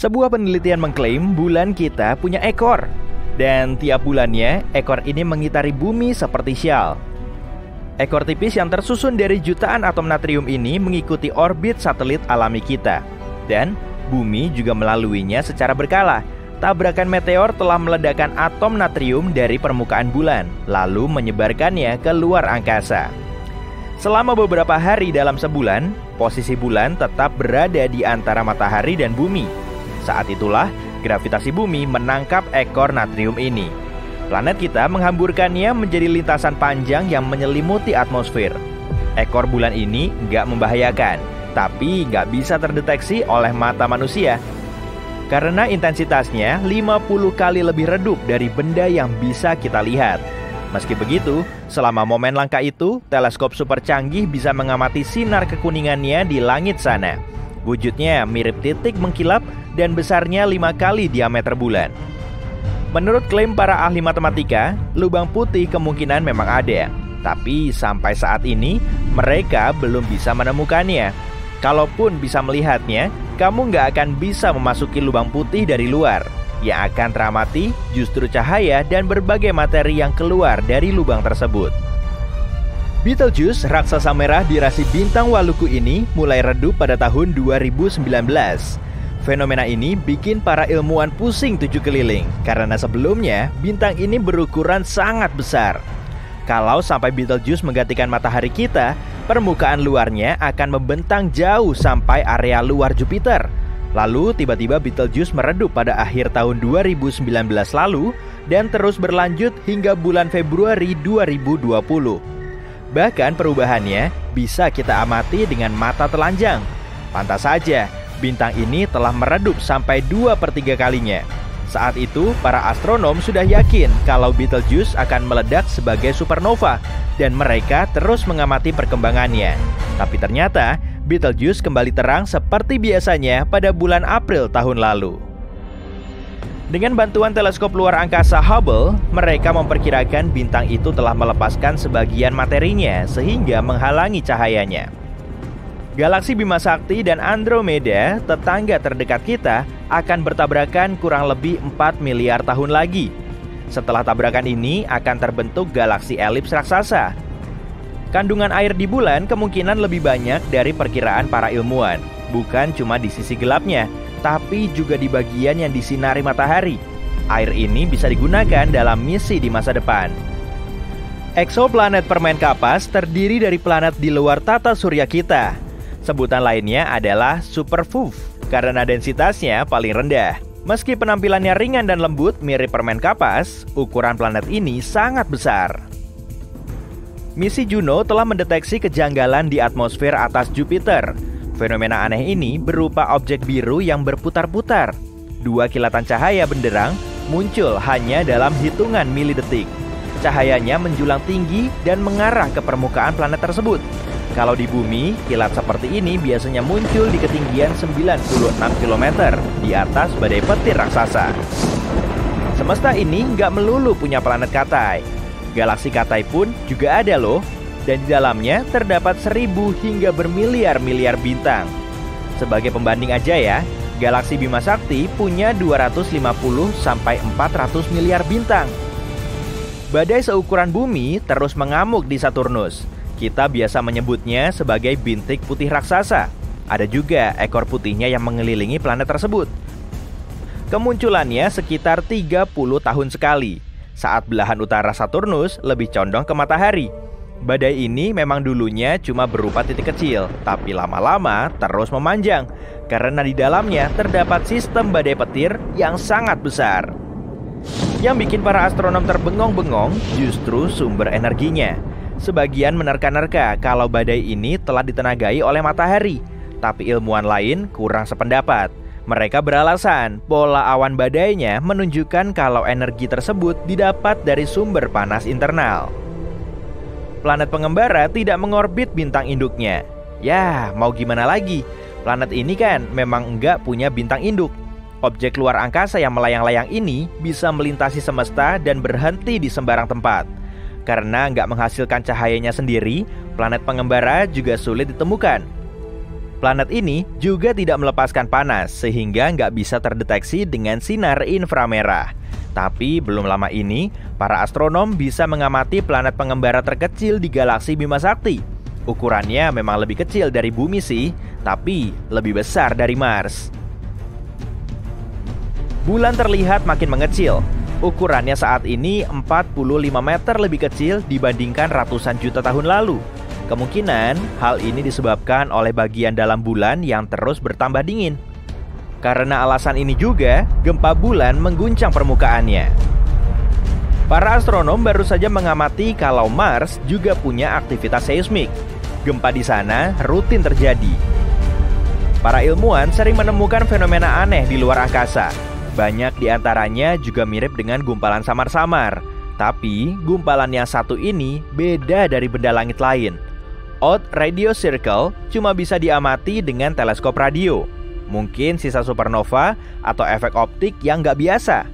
Sebuah penelitian mengklaim bulan kita punya ekor, dan tiap bulannya ekor ini mengitari bumi seperti syal. Ekor tipis yang tersusun dari jutaan atom natrium ini mengikuti orbit satelit alami kita, dan bumi juga melaluinya secara berkala. Tabrakan meteor telah meledakkan atom natrium dari permukaan bulan, lalu menyebarkannya ke luar angkasa. Selama beberapa hari dalam sebulan, posisi bulan tetap berada di antara matahari dan bumi. Saat itulah, gravitasi bumi menangkap ekor natrium ini. Planet kita menghamburkannya menjadi lintasan panjang yang menyelimuti atmosfer. Ekor bulan ini nggak membahayakan, tapi nggak bisa terdeteksi oleh mata manusia. Karena intensitasnya 50 kali lebih redup dari benda yang bisa kita lihat. Meski begitu, selama momen langka itu, teleskop super canggih bisa mengamati sinar kekuningannya di langit sana. Wujudnya mirip titik mengkilap dan besarnya 5 kali diameter bulan. Menurut klaim para ahli matematika, lubang putih kemungkinan memang ada. Tapi sampai saat ini, mereka belum bisa menemukannya. Kalaupun bisa melihatnya, kamu nggak akan bisa memasuki lubang putih dari luar. Yang akan teramati justru cahaya dan berbagai materi yang keluar dari lubang tersebut. Betelgeuse, raksasa merah di rasi bintang Waluku ini mulai redup pada tahun 2019. Fenomena ini bikin para ilmuwan pusing tujuh keliling, karena sebelumnya bintang ini berukuran sangat besar. Kalau sampai Betelgeuse menggantikan matahari kita, permukaan luarnya akan membentang jauh sampai area luar Jupiter. Lalu tiba-tiba Betelgeuse meredup pada akhir tahun 2019 lalu dan terus berlanjut hingga bulan Februari 2020. Bahkan perubahannya bisa kita amati dengan mata telanjang. Pantas saja, bintang ini telah meredup sampai 2/3 kalinya. Saat itu, para astronom sudah yakin kalau Betelgeuse akan meledak sebagai supernova dan mereka terus mengamati perkembangannya. Tapi ternyata, Betelgeuse kembali terang seperti biasanya pada bulan April tahun lalu. Dengan bantuan teleskop luar angkasa Hubble, mereka memperkirakan bintang itu telah melepaskan sebagian materinya sehingga menghalangi cahayanya. Galaksi Bima Sakti dan Andromeda, tetangga terdekat kita, akan bertabrakan kurang lebih 4 miliar tahun lagi. Setelah tabrakan ini akan terbentuk galaksi elips raksasa. Kandungan air di bulan kemungkinan lebih banyak dari perkiraan para ilmuwan, bukan cuma di sisi gelapnya, tapi juga di bagian yang disinari matahari. Air ini bisa digunakan dalam misi di masa depan. Eksoplanet permen kapas terdiri dari planet di luar tata surya kita. Sebutan lainnya adalah superfoof karena densitasnya paling rendah. Meski penampilannya ringan dan lembut mirip permen kapas, ukuran planet ini sangat besar. Misi Juno telah mendeteksi kejanggalan di atmosfer atas Jupiter. Fenomena aneh ini berupa objek biru yang berputar-putar. 2 kilatan cahaya benderang muncul hanya dalam hitungan milidetik. Cahayanya menjulang tinggi dan mengarah ke permukaan planet tersebut. Kalau di bumi, kilat seperti ini biasanya muncul di ketinggian 96 km di atas badai petir raksasa. Semesta ini nggak melulu punya planet Katai. Galaksi Katai pun juga ada loh, dan di dalamnya terdapat 1000 hingga bermiliar-miliar bintang. Sebagai pembanding aja ya, galaksi Bima Sakti punya 250 sampai 400 miliar bintang. Badai seukuran bumi terus mengamuk di Saturnus. Kita biasa menyebutnya sebagai bintik putih raksasa. Ada juga ekor putihnya yang mengelilingi planet tersebut. Kemunculannya sekitar 30 tahun sekali. Saat belahan utara Saturnus lebih condong ke matahari. Badai ini memang dulunya cuma berupa titik kecil, tapi lama-lama terus memanjang. Karena di dalamnya terdapat sistem badai petir yang sangat besar. Yang bikin para astronom terbengong-bengong justru sumber energinya. Sebagian menerka-nerka kalau badai ini telah ditenagai oleh matahari. Tapi ilmuwan lain kurang sependapat. Mereka beralasan pola awan badainya menunjukkan kalau energi tersebut didapat dari sumber panas internal. Planet pengembara tidak mengorbit bintang induknya. Yah, mau gimana lagi? Planet ini kan memang nggak punya bintang induk. Objek luar angkasa yang melayang-layang ini bisa melintasi semesta dan berhenti di sembarang tempat. Karena nggak menghasilkan cahayanya sendiri, planet pengembara juga sulit ditemukan. Planet ini juga tidak melepaskan panas sehingga nggak bisa terdeteksi dengan sinar inframerah. Tapi belum lama ini, para astronom bisa mengamati planet pengembara terkecil di galaksi Bima Sakti. Ukurannya memang lebih kecil dari Bumi sih, tapi lebih besar dari Mars. Bulan terlihat makin mengecil. Ukurannya saat ini 45 meter lebih kecil dibandingkan ratusan juta tahun lalu. Kemungkinan hal ini disebabkan oleh bagian dalam bulan yang terus bertambah dingin. Karena alasan ini juga, gempa bulan mengguncang permukaannya. Para astronom baru saja mengamati kalau Mars juga punya aktivitas seismik. Gempa di sana rutin terjadi. Para ilmuwan sering menemukan fenomena aneh di luar angkasa. Banyak di antaranya juga mirip dengan gumpalan samar-samar. Tapi, gumpalan yang satu ini beda dari benda langit lain. Odd radio circle cuma bisa diamati dengan teleskop radio. Mungkin sisa supernova atau efek optik yang nggak biasa.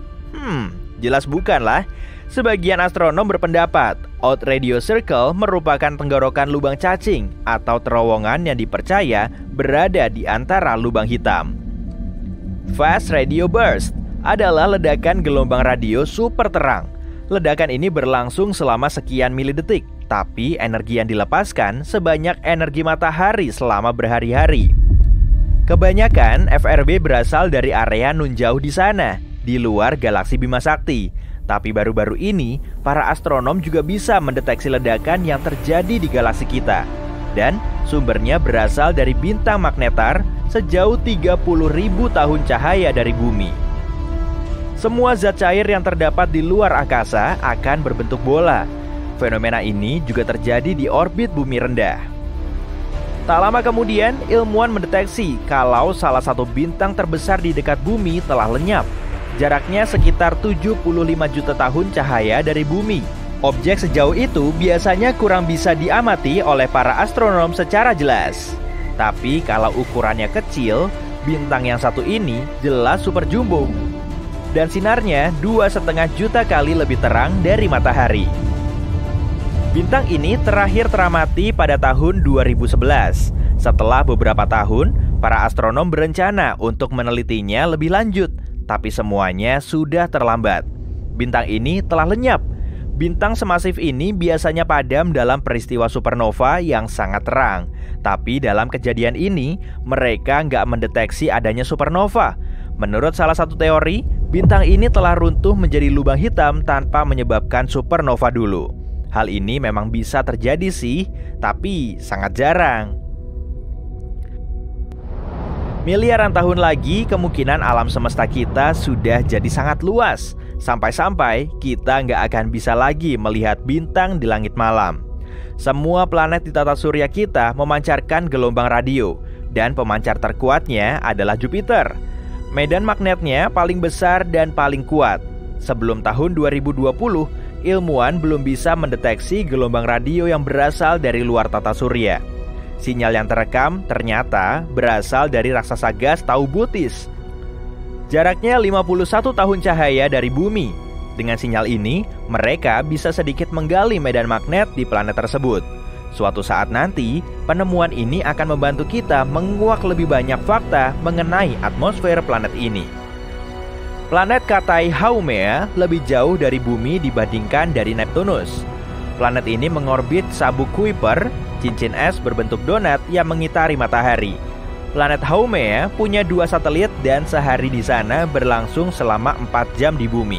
Jelas bukan lah. Sebagian astronom berpendapat, Odd radio circle merupakan tenggorokan lubang cacing atau terowongan yang dipercaya berada di antara lubang hitam. Fast radio burst adalah ledakan gelombang radio super terang. Ledakan ini berlangsung selama sekian mili detik. Tapi energi yang dilepaskan sebanyak energi matahari selama berhari-hari. Kebanyakan FRB berasal dari area nun jauh di sana, di luar galaksi Bima Sakti. Tapi baru-baru ini, para astronom juga bisa mendeteksi ledakan yang terjadi di galaksi kita. Dan sumbernya berasal dari bintang magnetar sejauh 30.000 tahun cahaya dari bumi. Semua zat cair yang terdapat di luar angkasa akan berbentuk bola. Fenomena ini juga terjadi di orbit bumi rendah. Tak lama kemudian, ilmuwan mendeteksi kalau salah satu bintang terbesar di dekat bumi telah lenyap. Jaraknya sekitar 75 juta tahun cahaya dari bumi. Objek sejauh itu biasanya kurang bisa diamati oleh para astronom secara jelas. Tapi kalau ukurannya kecil, bintang yang satu ini jelas super jumbo. Dan sinarnya 2,5 juta kali lebih terang dari matahari. Bintang ini terakhir teramati pada tahun 2011. Setelah beberapa tahun, para astronom berencana untuk menelitinya lebih lanjut, tapi semuanya sudah terlambat. Bintang ini telah lenyap. Bintang semasif ini biasanya padam dalam peristiwa supernova yang sangat terang. Tapi dalam kejadian ini, mereka nggak mendeteksi adanya supernova. Menurut salah satu teori, bintang ini telah runtuh menjadi lubang hitam tanpa menyebabkan supernova dulu. Hal ini memang bisa terjadi sih, tapi sangat jarang. Miliaran tahun lagi, kemungkinan alam semesta kita sudah jadi sangat luas. Sampai-sampai kita nggak akan bisa lagi melihat bintang di langit malam. Semua planet di tata surya kita memancarkan gelombang radio. Dan pemancar terkuatnya adalah Jupiter. Medan magnetnya paling besar dan paling kuat. Sebelum tahun 2020, ilmuwan belum bisa mendeteksi gelombang radio yang berasal dari luar tata surya. Sinyal yang terekam ternyata berasal dari raksasa gas Taubutis. Jaraknya 51 tahun cahaya dari bumi. Dengan sinyal ini, mereka bisa sedikit menggali medan magnet di planet tersebut. Suatu saat nanti, penemuan ini akan membantu kita menguak lebih banyak fakta mengenai atmosfer planet ini. Planet Katei Haumea lebih jauh dari bumi dibandingkan dari Neptunus. Planet ini mengorbit sabuk Kuiper, cincin es berbentuk donat yang mengitari matahari. Planet Haumea punya 2 satelit dan sehari di sana berlangsung selama 4 jam di bumi.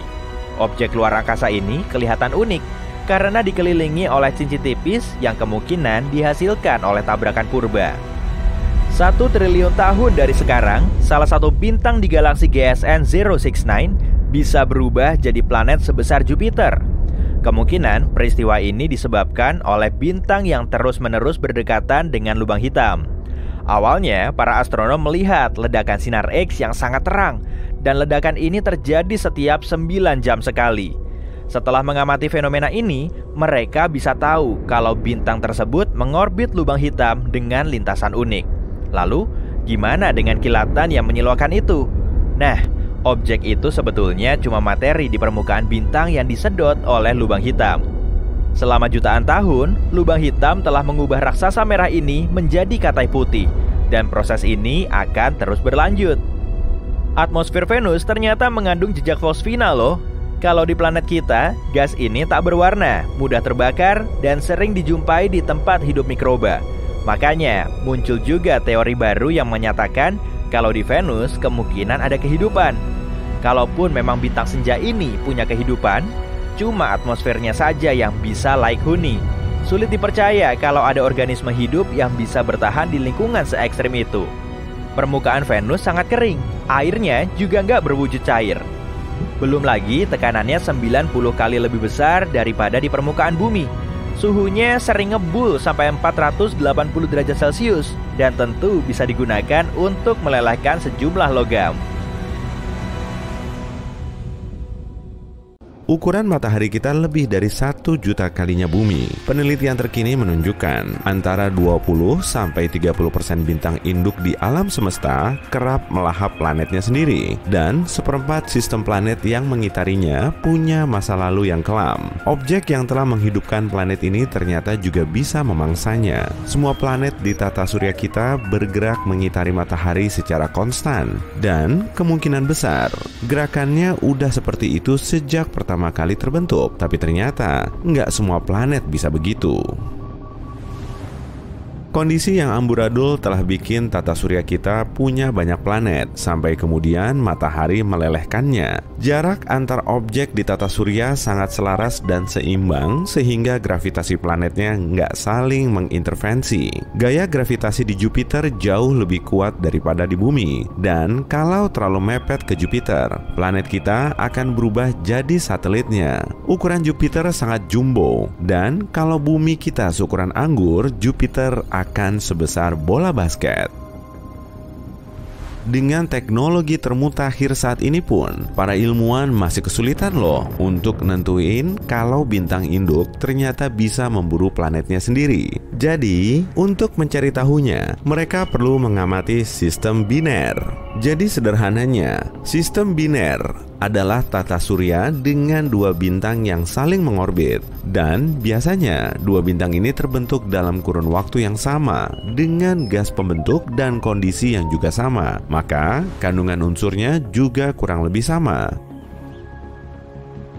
Objek luar angkasa ini kelihatan unik karena dikelilingi oleh cincin tipis yang kemungkinan dihasilkan oleh tabrakan purba. 1 triliun tahun dari sekarang, salah satu bintang di galaksi GSN 069 bisa berubah jadi planet sebesar Jupiter. Kemungkinan peristiwa ini disebabkan oleh bintang yang terus-menerus berdekatan dengan lubang hitam. Awalnya, para astronom melihat ledakan sinar X yang sangat terang, dan ledakan ini terjadi setiap 9 jam sekali. Setelah mengamati fenomena ini, mereka bisa tahu kalau bintang tersebut mengorbit lubang hitam dengan lintasan unik. Lalu, gimana dengan kilatan yang menyilaukan itu? Nah, objek itu sebetulnya cuma materi di permukaan bintang yang disedot oleh lubang hitam. Selama jutaan tahun, lubang hitam telah mengubah raksasa merah ini menjadi Katei putih. dan proses ini akan terus berlanjut. Atmosfer Venus ternyata mengandung jejak fosfina loh. Kalau di planet kita, gas ini tak berwarna, mudah terbakar, dan sering dijumpai di tempat hidup mikroba. Makanya, muncul juga teori baru yang menyatakan kalau di Venus kemungkinan ada kehidupan. Kalaupun memang bintang senja ini punya kehidupan, cuma atmosfernya saja yang bisa layak huni. Sulit dipercaya kalau ada organisme hidup yang bisa bertahan di lingkungan se-ekstrim itu. Permukaan Venus sangat kering, airnya juga nggak berwujud cair. Belum lagi tekanannya 90 kali lebih besar daripada di permukaan bumi. Suhunya sering ngebul sampai 480 derajat Celcius dan tentu bisa digunakan untuk melelehkan sejumlah logam. Ukuran matahari kita lebih dari 1 juta kalinya bumi. Penelitian terkini menunjukkan antara 20-30% bintang induk di alam semesta kerap melahap planetnya sendiri, dan seperempat sistem planet yang mengitarinya punya masa lalu yang kelam. Objek yang telah menghidupkan planet ini ternyata juga bisa memangsanya. Semua planet di tata surya kita bergerak mengitari matahari secara konstan, dan kemungkinan besar gerakannya udah seperti itu sejak pertama kali terbentuk, tapi ternyata nggak semua planet bisa begitu. Kondisi yang amburadul telah bikin tata surya kita punya banyak planet, sampai kemudian matahari melelehkannya. Jarak antar objek di tata surya sangat selaras dan seimbang, sehingga gravitasi planetnya nggak saling mengintervensi. Gaya gravitasi di Jupiter jauh lebih kuat daripada di bumi, dan kalau terlalu mepet ke Jupiter, planet kita akan berubah jadi satelitnya. Ukuran Jupiter sangat jumbo, dan kalau bumi kita seukuran anggur, Jupiter akan sebesar bola basket. Dengan teknologi termutakhir saat ini pun, para ilmuwan masih kesulitan loh untuk nentuin kalau bintang induk ternyata bisa memburu planetnya sendiri. Jadi, untuk mencari tahunya, mereka perlu mengamati sistem biner. Jadi sederhananya, sistem biner adalah tata surya dengan dua bintang yang saling mengorbit, dan biasanya dua bintang ini terbentuk dalam kurun waktu yang sama dengan gas pembentuk dan kondisi yang juga sama, maka kandungan unsurnya juga kurang lebih sama.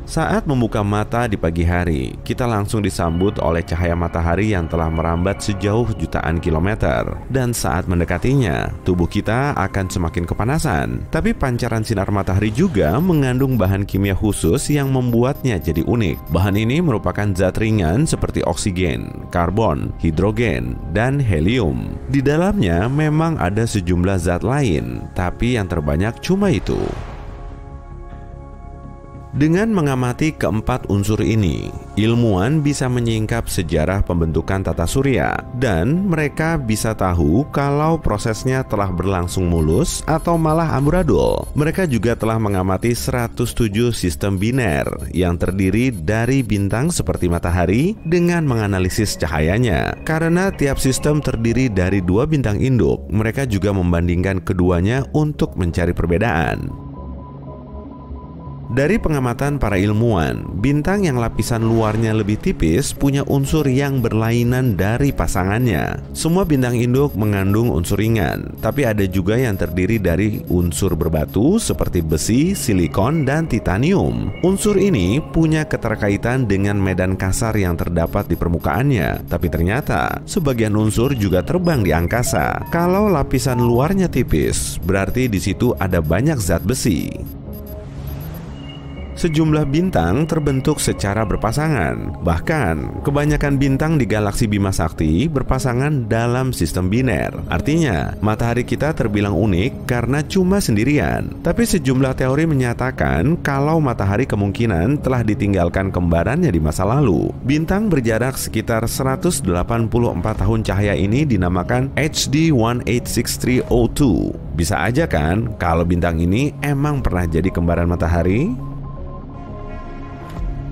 Saat membuka mata di pagi hari, kita langsung disambut oleh cahaya matahari yang telah merambat sejauh jutaan kilometer. Dan saat mendekatinya, tubuh kita akan semakin kepanasan. Tapi pancaran sinar matahari juga mengandung bahan kimia khusus yang membuatnya jadi unik. Bahan ini merupakan zat ringan seperti oksigen, karbon, hidrogen, dan helium. Di dalamnya memang ada sejumlah zat lain, tapi yang terbanyak cuma itu. Dengan mengamati keempat unsur ini, ilmuwan bisa menyingkap sejarah pembentukan tata surya, dan mereka bisa tahu kalau prosesnya telah berlangsung mulus atau malah amburadul. Mereka juga telah mengamati 107 sistem biner yang terdiri dari bintang seperti matahari dengan menganalisis cahayanya. Karena tiap sistem terdiri dari dua bintang induk, mereka juga membandingkan keduanya untuk mencari perbedaan. Dari pengamatan para ilmuwan, bintang yang lapisan luarnya lebih tipis punya unsur yang berlainan dari pasangannya. Semua bintang induk mengandung unsur ringan, tapi ada juga yang terdiri dari unsur berbatu seperti besi, silikon, dan titanium. Unsur ini punya keterkaitan dengan medan kasar yang terdapat di permukaannya, tapi ternyata sebagian unsur juga terbang di angkasa. Kalau lapisan luarnya tipis, berarti di situ ada banyak zat besi. Sejumlah bintang terbentuk secara berpasangan. Bahkan, kebanyakan bintang di galaksi Bima Sakti berpasangan dalam sistem biner. Artinya, matahari kita terbilang unik karena cuma sendirian. Tapi sejumlah teori menyatakan kalau matahari kemungkinan telah ditinggalkan kembarannya di masa lalu. Bintang berjarak sekitar 184 tahun cahaya ini dinamakan HD 186302. Bisa aja kan kalau bintang ini emang pernah jadi kembaran matahari?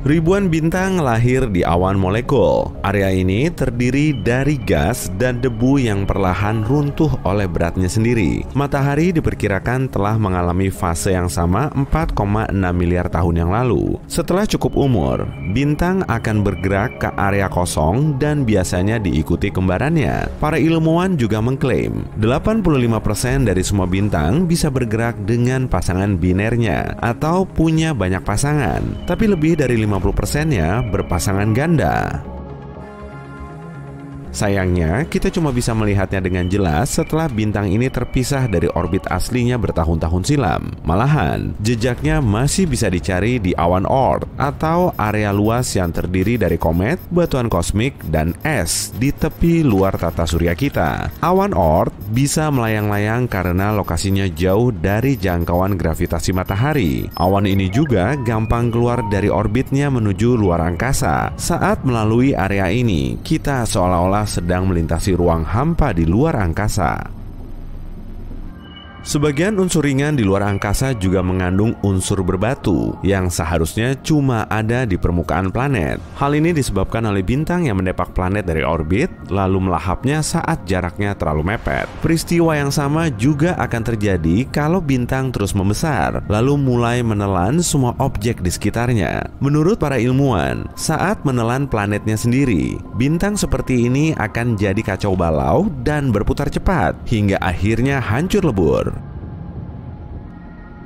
Ribuan bintang lahir di awan molekul. Area ini terdiri dari gas dan debu yang perlahan runtuh oleh beratnya sendiri. Matahari diperkirakan telah mengalami fase yang sama 4,6 miliar tahun yang lalu. Setelah cukup umur, bintang akan bergerak ke area kosong dan biasanya diikuti kembarannya. Para ilmuwan juga mengklaim 85% dari semua bintang bisa bergerak dengan pasangan binernya atau punya banyak pasangan, tapi lebih dari 50%-nya berpasangan ganda. Sayangnya, kita cuma bisa melihatnya dengan jelas setelah bintang ini terpisah dari orbit aslinya bertahun-tahun silam. Malahan, jejaknya masih bisa dicari di awan Oort atau area luas yang terdiri dari komet, batuan kosmik, dan es di tepi luar tata surya kita. Awan Oort bisa melayang-layang karena lokasinya jauh dari jangkauan gravitasi matahari. Awan ini juga gampang keluar dari orbitnya menuju luar angkasa. Saat melalui area ini, kita seolah-olah sedang melintasi ruang hampa di luar angkasa. Sebagian unsur ringan di luar angkasa juga mengandung unsur berbatu yang seharusnya cuma ada di permukaan planet. Hal ini disebabkan oleh bintang yang mendepak planet dari orbit lalu melahapnya saat jaraknya terlalu mepet. Peristiwa yang sama juga akan terjadi kalau bintang terus membesar lalu mulai menelan semua objek di sekitarnya. Menurut para ilmuwan, saat menelan planetnya sendiri, bintang seperti ini akan jadi kacau balau dan berputar cepat hingga akhirnya hancur lebur.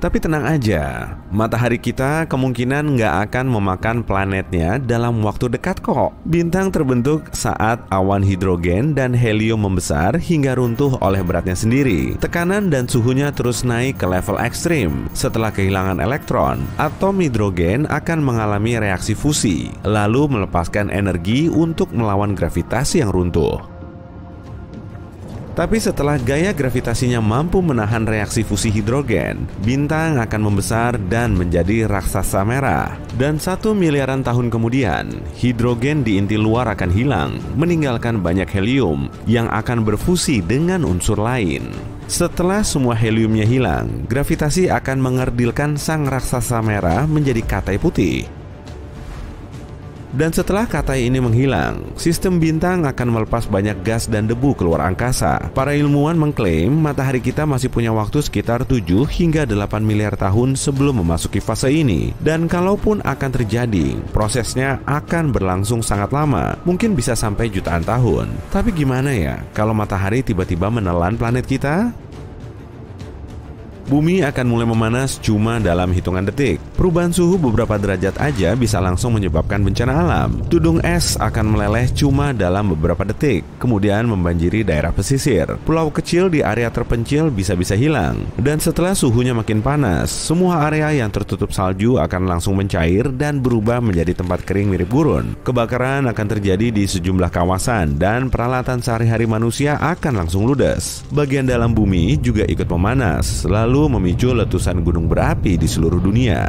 Tapi tenang aja, matahari kita kemungkinan nggak akan memakan planetnya dalam waktu dekat kok. Bintang terbentuk saat awan hidrogen dan helium membesar hingga runtuh oleh beratnya sendiri. Tekanan dan suhunya terus naik ke level ekstrim. Setelah kehilangan elektron, atom hidrogen akan mengalami reaksi fusi, lalu melepaskan energi untuk melawan gravitasi yang runtuh. Tapi setelah gaya gravitasinya mampu menahan reaksi fusi hidrogen, bintang akan membesar dan menjadi raksasa merah. Dan 1 miliaran tahun kemudian, hidrogen di inti luar akan hilang, meninggalkan banyak helium yang akan berfusi dengan unsur lain. Setelah semua heliumnya hilang, gravitasi akan mengerdilkan sang raksasa merah menjadi katai putih. Dan setelah katai ini menghilang, sistem bintang akan melepas banyak gas dan debu keluar angkasa. Para ilmuwan mengklaim matahari kita masih punya waktu sekitar 7 hingga 8 miliar tahun sebelum memasuki fase ini. Dan kalaupun akan terjadi, prosesnya akan berlangsung sangat lama, mungkin bisa sampai jutaan tahun. Tapi gimana ya kalau matahari tiba-tiba menelan planet kita? Bumi akan mulai memanas cuma dalam hitungan detik. Perubahan suhu beberapa derajat aja bisa langsung menyebabkan bencana alam. Tudung es akan meleleh cuma dalam beberapa detik, kemudian membanjiri daerah pesisir. Pulau kecil di area terpencil bisa-bisa hilang. Dan setelah suhunya makin panas, semua area yang tertutup salju akan langsung mencair dan berubah menjadi tempat kering mirip gurun. Kebakaran akan terjadi di sejumlah kawasan dan peralatan sehari-hari manusia akan langsung ludes. Bagian dalam bumi juga ikut memanas, lalu memicu letusan gunung berapi di seluruh dunia.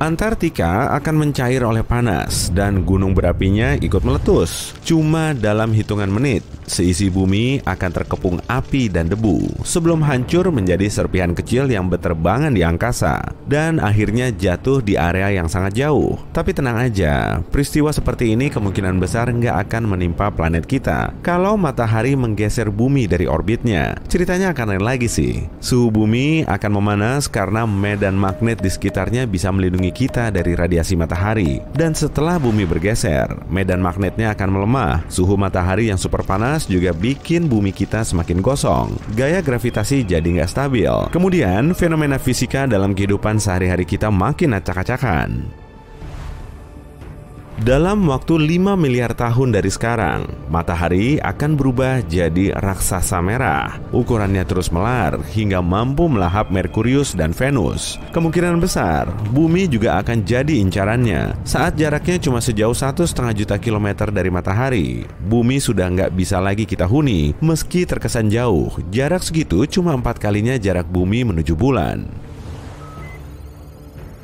Antartika akan mencair oleh panas dan gunung berapinya ikut meletus. Cuma dalam hitungan menit, seisi bumi akan terkepung api dan debu sebelum hancur menjadi serpihan kecil yang berterbangan di angkasa dan akhirnya jatuh di area yang sangat jauh. Tapi tenang aja, peristiwa seperti ini kemungkinan besar nggak akan menimpa planet kita kalau matahari menggeser bumi dari orbitnya. Ceritanya akan lain lagi sih. Suhu bumi akan memanas karena medan magnet di sekitarnya bisa melindungi kita dari radiasi matahari, dan setelah bumi bergeser, medan magnetnya akan melemah. Suhu matahari yang super panas juga bikin bumi kita semakin gosong. Gaya gravitasi jadi nggak stabil. Kemudian, fenomena fisika dalam kehidupan sehari-hari kita makin acak-acakan. Dalam waktu 5 miliar tahun dari sekarang, matahari akan berubah jadi raksasa merah. Ukurannya terus melar hingga mampu melahap Merkurius dan Venus. Kemungkinan besar, bumi juga akan jadi incarannya. Saat jaraknya cuma sejauh 1,5 juta kilometer dari matahari, bumi sudah nggak bisa lagi kita huni. Meski terkesan jauh, jarak segitu cuma 4 kalinya jarak bumi menuju bulan.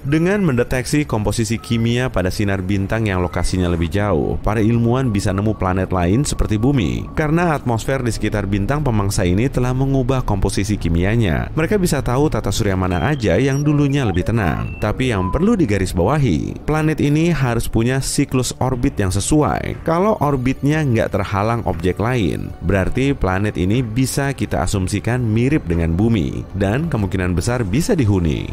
Dengan mendeteksi komposisi kimia pada sinar bintang yang lokasinya lebih jauh, para ilmuwan bisa nemu planet lain seperti Bumi. Karena atmosfer di sekitar bintang pemangsa ini telah mengubah komposisi kimianya, mereka bisa tahu tata surya mana aja yang dulunya lebih tenang. Tapi yang perlu digarisbawahi, planet ini harus punya siklus orbit yang sesuai. Kalau orbitnya nggak terhalang objek lain, berarti planet ini bisa kita asumsikan mirip dengan Bumi, dan kemungkinan besar bisa dihuni.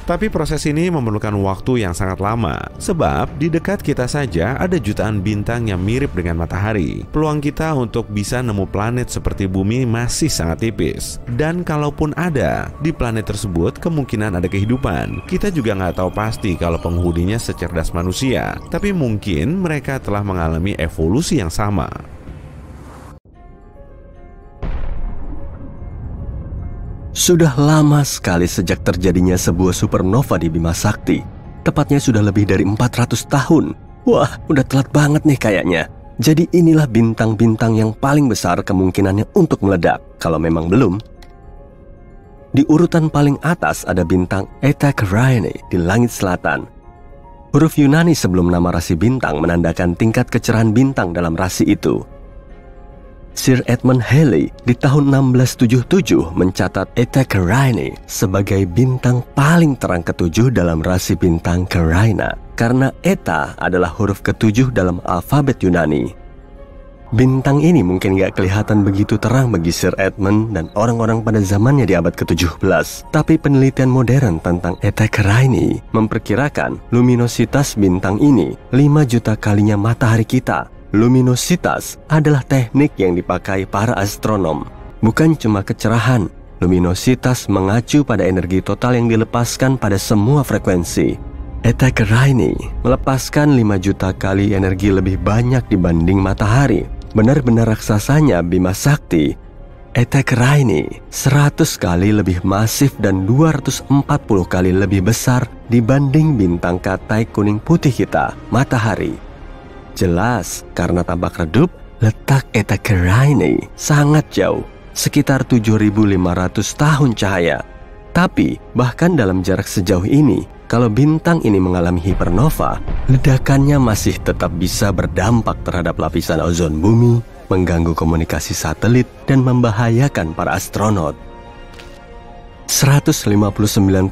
Tapi proses ini memerlukan waktu yang sangat lama, sebab di dekat kita saja ada jutaan bintang yang mirip dengan matahari. Peluang kita untuk bisa nemu planet seperti Bumi masih sangat tipis. Dan kalaupun ada, di planet tersebut kemungkinan ada kehidupan. Kita juga nggak tahu pasti kalau penghuninya secerdas manusia, tapi mungkin mereka telah mengalami evolusi yang sama. Sudah lama sekali sejak terjadinya sebuah supernova di Bima Sakti. Tepatnya sudah lebih dari 400 tahun. Wah, udah telat banget nih kayaknya. Jadi inilah bintang-bintang yang paling besar kemungkinannya untuk meledak, kalau memang belum. Di urutan paling atas ada bintang Eta Carinæ di langit selatan. Huruf Yunani sebelum nama rasi bintang menandakan tingkat kecerahan bintang dalam rasi itu. Sir Edmund Halley di tahun 1677 mencatat Eta Carinæ sebagai bintang paling terang ketujuh dalam rasi bintang Carina, karena Eta adalah huruf ketujuh dalam alfabet Yunani. Bintang ini mungkin gak kelihatan begitu terang bagi Sir Edmund dan orang-orang pada zamannya di abad ke-17. Tapi penelitian modern tentang Eta Carinæ memperkirakan luminositas bintang ini 5 juta kalinya matahari kita. Luminositas adalah teknik yang dipakai para astronom. Bukan cuma kecerahan, luminositas mengacu pada energi total yang dilepaskan pada semua frekuensi. Eta Carinæ melepaskan 5 juta kali energi lebih banyak dibanding matahari. Benar-benar raksasanya Bima Sakti. Eta Carinæ 100 kali lebih masif dan 240 kali lebih besar dibanding bintang katai kuning putih kita, matahari. Jelas, karena tampak redup, letak Eta Carinæ sangat jauh, sekitar 7.500 tahun cahaya. Tapi, bahkan dalam jarak sejauh ini, kalau bintang ini mengalami hipernova, ledakannya masih tetap bisa berdampak terhadap lapisan ozon bumi, mengganggu komunikasi satelit, dan membahayakan para astronot. 159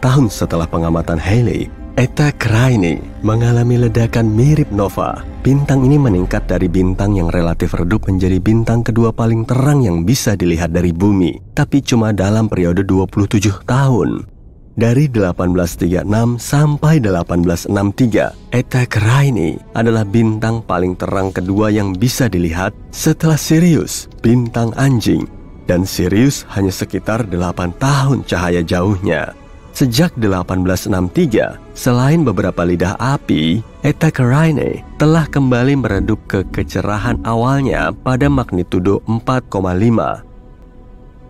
tahun setelah pengamatan Halley, Eta Carinæ mengalami ledakan mirip nova. Bintang ini meningkat dari bintang yang relatif redup menjadi bintang kedua paling terang yang bisa dilihat dari Bumi, tapi cuma dalam periode 27 tahun. Dari 1836 sampai 1863, Eta Carinæ adalah bintang paling terang kedua yang bisa dilihat setelah Sirius, bintang anjing. Dan Sirius hanya sekitar 8 tahun cahaya jauhnya. Sejak 1863, selain beberapa lidah api, Eta Carinæ telah kembali meredup ke kecerahan awalnya pada magnitudo 4,5.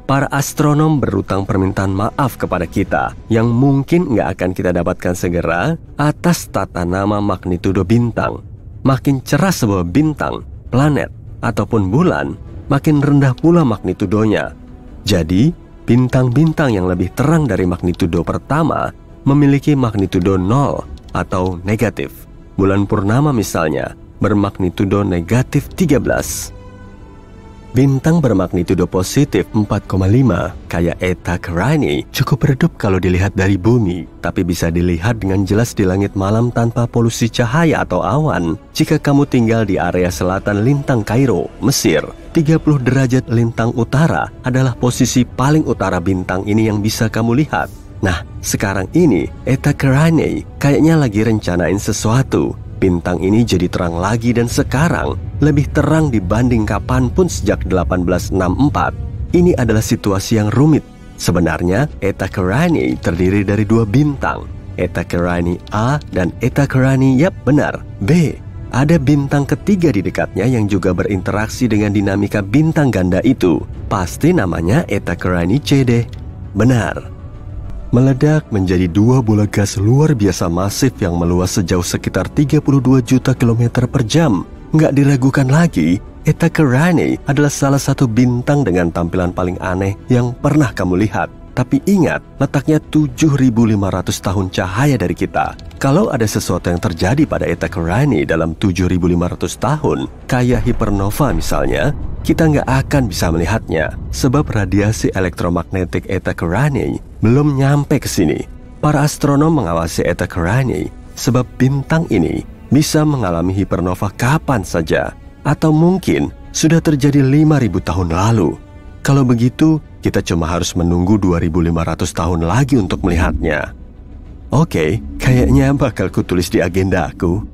Para astronom berutang permintaan maaf kepada kita, yang mungkin nggak akan kita dapatkan segera, atas tata nama magnitudo bintang. Makin cerah sebuah bintang, planet, ataupun bulan, makin rendah pula magnitudonya. Jadi, bintang-bintang yang lebih terang dari magnitudo pertama memiliki magnitudo 0 atau negatif. Bulan purnama misalnya bermagnitudo negatif 13. Bintang bermagnitudo positif 4,5 kayak Eta Carinæ cukup redup kalau dilihat dari Bumi, tapi bisa dilihat dengan jelas di langit malam tanpa polusi cahaya atau awan. Jika kamu tinggal di area selatan lintang Kairo, Mesir, 30 derajat lintang utara adalah posisi paling utara bintang ini yang bisa kamu lihat. Nah, sekarang ini Eta Carinæ kayaknya lagi rencanain sesuatu. Bintang ini jadi terang lagi dan sekarang lebih terang dibanding kapanpun sejak 1864. Ini adalah situasi yang rumit. Sebenarnya Eta Carinæ terdiri dari dua bintang, Eta Carinæ A dan Eta Carinæ, benar, B. Ada bintang ketiga di dekatnya yang juga berinteraksi dengan dinamika bintang ganda itu. Pasti namanya Eta Carinæ C deh. Benar. Meledak menjadi dua bola gas luar biasa masif yang meluas sejauh sekitar 32 juta kilometer per jam. Nggak diragukan lagi, Eta Carrani adalah salah satu bintang dengan tampilan paling aneh yang pernah kamu lihat. Tapi ingat, letaknya 7.500 tahun cahaya dari kita. Kalau ada sesuatu yang terjadi pada Eta Carrani dalam 7.500 tahun, kayak hipernova misalnya, kita nggak akan bisa melihatnya. Sebab radiasi elektromagnetik Eta Carrani belum nyampe ke sini. Para astronom mengawasi Eta Carrani sebab bintang ini bisa mengalami hipernova kapan saja. Atau mungkin sudah terjadi 5.000 tahun lalu. Kalau begitu, kita cuma harus menunggu 2.500 tahun lagi untuk melihatnya. Oke, kayaknya bakal kutulis di agenda aku.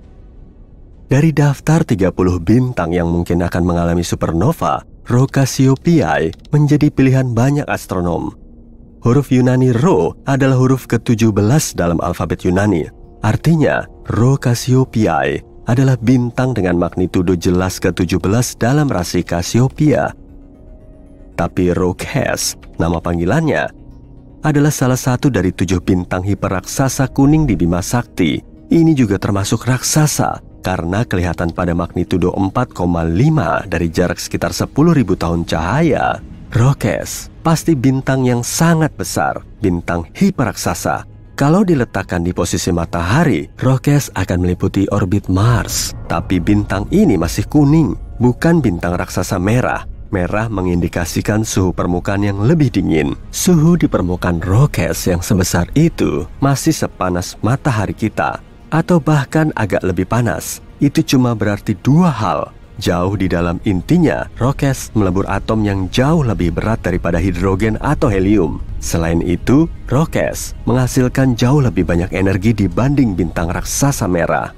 Dari daftar 30 bintang yang mungkin akan mengalami supernova, Rho Cassiopeiae menjadi pilihan banyak astronom. Huruf Yunani Rho adalah huruf ke-17 dalam alfabet Yunani. Artinya, Rho Cassiopeiae adalah bintang dengan magnitudo jelas ke-17 dalam rasi Cassiopeia. Tapi Rho Cas, nama panggilannya, adalah salah satu dari 7 bintang hiperraksasa kuning di Bima Sakti. Ini juga termasuk raksasa karena kelihatan pada magnitudo 4,5 dari jarak sekitar 10.000 tahun cahaya. Rho Cas pasti bintang yang sangat besar, bintang hiperraksasa. Kalau diletakkan di posisi matahari, Rho Cas akan meliputi orbit Mars. Tapi bintang ini masih kuning, bukan bintang raksasa merah. Merah mengindikasikan suhu permukaan yang lebih dingin. Suhu di permukaan Rho Cas yang sebesar itu masih sepanas matahari kita, atau bahkan agak lebih panas. Itu cuma berarti 2 hal. Jauh di dalam intinya, Rho Cas melebur atom yang jauh lebih berat daripada hidrogen atau helium. Selain itu, Rho Cas menghasilkan jauh lebih banyak energi dibanding bintang raksasa merah.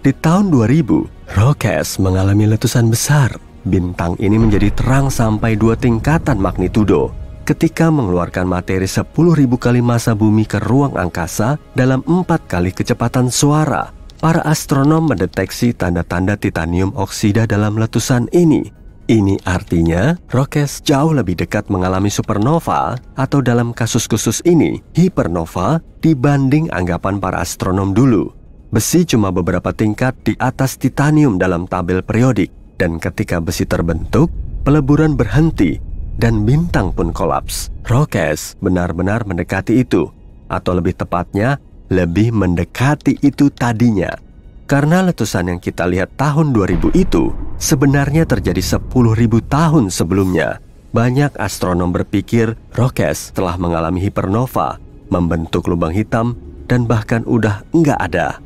Di tahun 2000, Rho Cas mengalami letusan besar. Bintang ini menjadi terang sampai 2 tingkatan magnitudo ketika mengeluarkan materi 10.000 kali massa bumi ke ruang angkasa dalam 4 kali kecepatan suara. Para astronom mendeteksi tanda-tanda titanium oksida dalam letusan ini. Ini artinya Rho Cas jauh lebih dekat mengalami supernova atau dalam kasus khusus ini hipernova dibanding anggapan para astronom dulu. Besi cuma beberapa tingkat di atas titanium dalam tabel periodik. Dan ketika besi terbentuk, peleburan berhenti dan bintang pun kolaps. Rho Cas benar-benar mendekati itu, atau lebih tepatnya, lebih mendekati itu tadinya. Karena letusan yang kita lihat tahun 2000 itu sebenarnya terjadi 10.000 tahun sebelumnya. Banyak astronom berpikir Rho Cas telah mengalami hipernova, membentuk lubang hitam, dan bahkan udah nggak ada.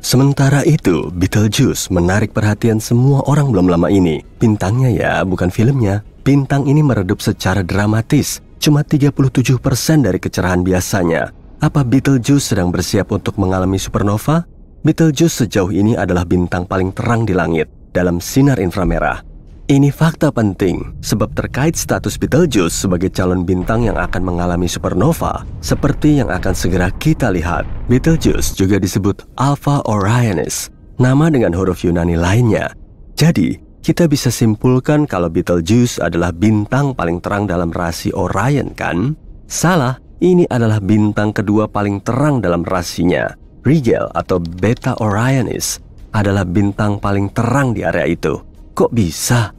Sementara itu, Betelgeuse menarik perhatian semua orang belum lama ini. Bintangnya ya, bukan filmnya. Bintang ini meredup secara dramatis, cuma 37% dari kecerahan biasanya. Apa Betelgeuse sedang bersiap untuk mengalami supernova? Betelgeuse sejauh ini adalah bintang paling terang di langit dalam sinar inframerah. Ini fakta penting, sebab terkait status Betelgeuse sebagai calon bintang yang akan mengalami supernova, seperti yang akan segera kita lihat. Betelgeuse juga disebut Alpha Orionis, nama dengan huruf Yunani lainnya. Jadi, kita bisa simpulkan kalau Betelgeuse adalah bintang paling terang dalam rasi Orion, kan? Salah, ini adalah bintang kedua paling terang dalam rasinya. Rigel atau Beta Orionis adalah bintang paling terang di area itu. Kok bisa?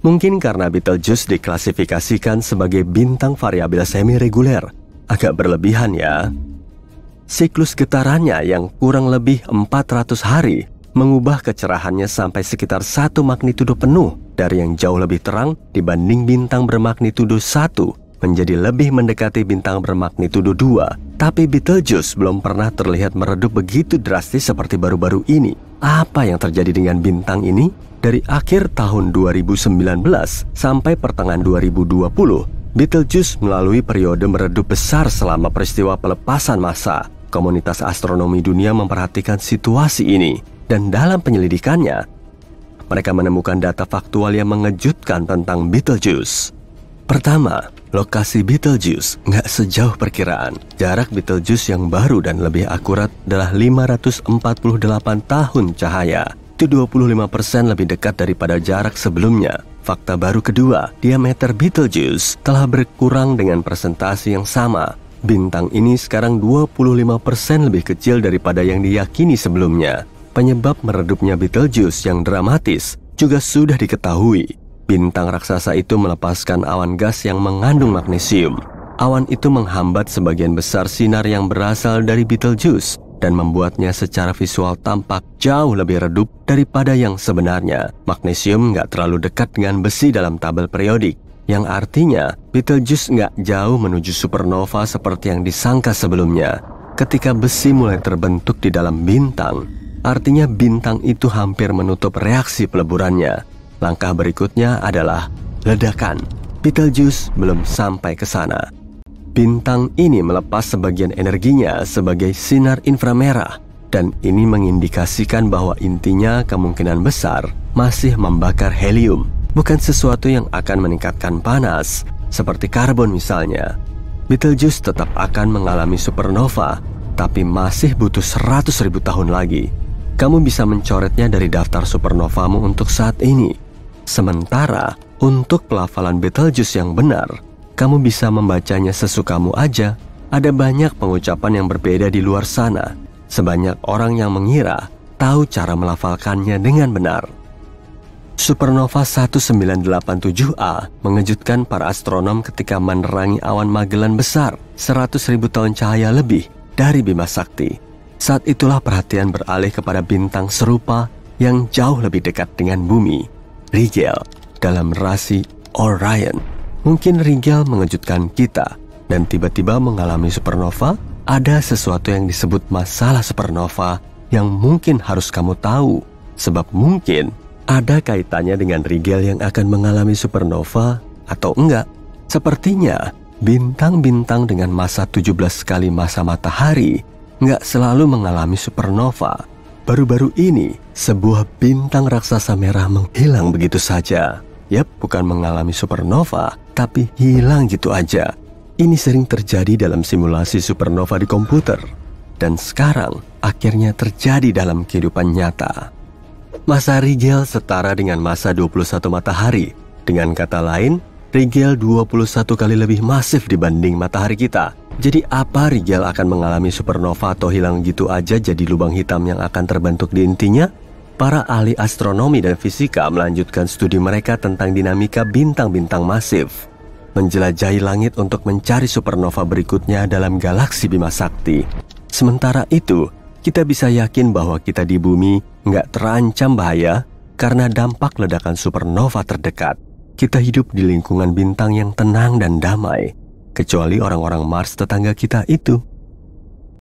Mungkin karena Betelgeuse diklasifikasikan sebagai bintang variabel semi-reguler. Agak berlebihan ya. Siklus getarannya yang kurang lebih 400 hari mengubah kecerahannya sampai sekitar 1 magnitudo penuh dari yang jauh lebih terang dibanding bintang bermagnitudo 1 menjadi lebih mendekati bintang bermagnitudo 2. Tapi Betelgeuse belum pernah terlihat meredup begitu drastis seperti baru-baru ini. Apa yang terjadi dengan bintang ini? Dari akhir tahun 2019 sampai pertengahan 2020, Betelgeuse melalui periode meredup besar selama peristiwa pelepasan massa. Komunitas astronomi dunia memperhatikan situasi ini, dan dalam penyelidikannya, mereka menemukan data faktual yang mengejutkan tentang Betelgeuse. Pertama, lokasi Betelgeuse nggak sejauh perkiraan. Jarak Betelgeuse yang baru dan lebih akurat adalah 548 tahun cahaya. Itu 25% lebih dekat daripada jarak sebelumnya. Fakta baru kedua, diameter Betelgeuse telah berkurang dengan persentase yang sama. Bintang ini sekarang 25% lebih kecil daripada yang diyakini sebelumnya. Penyebab meredupnya Betelgeuse yang dramatis juga sudah diketahui, bintang raksasa itu melepaskan awan gas yang mengandung magnesium. Awan itu menghambat sebagian besar sinar yang berasal dari Betelgeuse dan membuatnya secara visual tampak jauh lebih redup daripada yang sebenarnya. Magnesium nggak terlalu dekat dengan besi dalam tabel periodik, yang artinya Betelgeuse nggak jauh menuju supernova seperti yang disangka sebelumnya. Ketika besi mulai terbentuk di dalam bintang, artinya bintang itu hampir menutup reaksi peleburannya. Langkah berikutnya adalah ledakan. Betelgeuse belum sampai ke sana. Bintang ini melepas sebagian energinya sebagai sinar inframerah, dan ini mengindikasikan bahwa intinya kemungkinan besar masih membakar helium, bukan sesuatu yang akan meningkatkan panas, seperti karbon misalnya. Betelgeuse tetap akan mengalami supernova, tapi masih butuh 100.000 tahun lagi. Kamu bisa mencoretnya dari daftar supernovamu untuk saat ini. Sementara, untuk pelafalan Betelgeuse yang benar, kamu bisa membacanya sesukamu aja. Ada banyak pengucapan yang berbeda di luar sana. Sebanyak orang yang mengira tahu cara melafalkannya dengan benar. Supernova 1987A mengejutkan para astronom ketika menerangi awan Magellan besar 100.000 tahun cahaya lebih dari Bima Sakti. Saat itulah perhatian beralih kepada bintang serupa yang jauh lebih dekat dengan bumi, Rigel, dalam rasi Orion. Mungkin Rigel mengejutkan kita dan tiba-tiba mengalami supernova. Ada sesuatu yang disebut masalah supernova yang mungkin harus kamu tahu, sebab mungkin ada kaitannya dengan Rigel yang akan mengalami supernova atau enggak. Sepertinya bintang-bintang dengan massa 17 kali massa matahari enggak selalu mengalami supernova. Baru-baru ini sebuah bintang raksasa merah menghilang begitu saja. Yap, bukan mengalami supernova, tapi hilang gitu aja. Ini sering terjadi dalam simulasi supernova di komputer. Dan sekarang, akhirnya terjadi dalam kehidupan nyata. Massa Rigel setara dengan massa 21 matahari. Dengan kata lain, Rigel 21 kali lebih masif dibanding matahari kita. Jadi apa Rigel akan mengalami supernova atau hilang gitu aja jadi lubang hitam yang akan terbentuk di intinya? Para ahli astronomi dan fisika melanjutkan studi mereka tentang dinamika bintang-bintang masif. Menjelajahi langit untuk mencari supernova berikutnya dalam galaksi Bima Sakti. Sementara itu, kita bisa yakin bahwa kita di bumi nggak terancam bahaya karena dampak ledakan supernova terdekat. Kita hidup di lingkungan bintang yang tenang dan damai, kecuali orang-orang Mars tetangga kita itu.